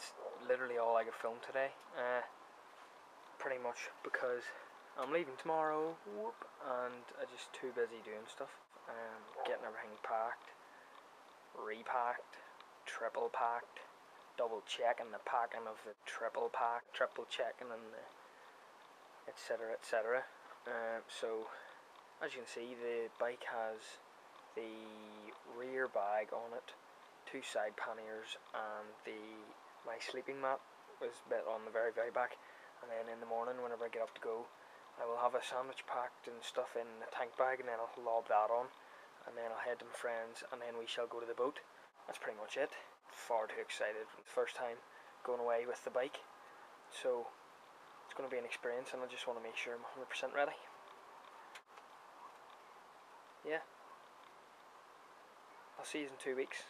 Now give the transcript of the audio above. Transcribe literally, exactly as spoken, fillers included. that's literally all I could film today, uh, pretty much, because I'm leaving tomorrow, whoop, and I'm just too busy doing stuff, um, getting everything packed, repacked, triple packed, double checking the packing of the triple pack, triple checking and the etc etc. Uh, so as you can see, the bike has the rear bag on it, two side panniers, and the my sleeping mat was bit on the very very back. And then in the morning, whenever I get up to go, I will have a sandwich packed and stuff in the tank bag, and then I'll lob that on, and then I'll head to my friends, and then we shall go to the boat. That's pretty much it. Far too excited, first time going away with the bike, so it's going to be an experience, and I just want to make sure I'm one hundred percent ready. Yeah, I'll see you in two weeks.